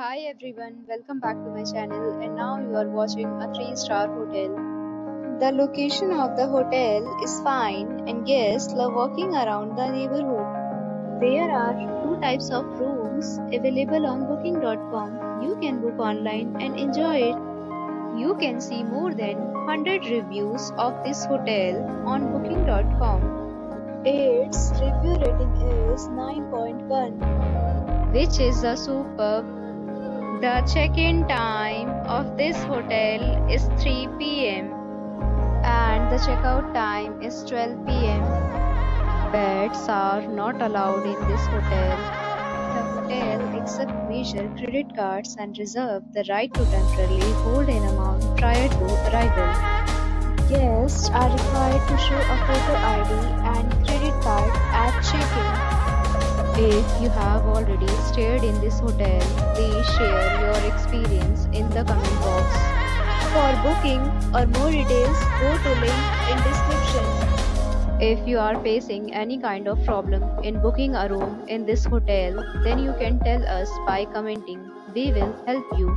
Hi everyone, welcome back to my channel, and now you are watching a 3-star hotel. The location of the hotel is fine and guests love walking around the neighborhood. There are two types of rooms available on booking.com. You can book online and enjoy it. You can see more than 100 reviews of this hotel on booking.com. Its review rating is 9.1, which is a superb. The check-in time of this hotel is 3 p.m. and the check-out time is 12 p.m. Pets are not allowed in this hotel. The hotel accepts major credit cards and reserves the right to temporarily hold an amount prior to arrival. Guests are required to show a photo ID and credit card at check-in. If you have already stayed in this hotel, please share your experience in the comment box. For booking or more details, go to link in description. If you are facing any kind of problem in booking a room in this hotel, then you can tell us by commenting. We will help you.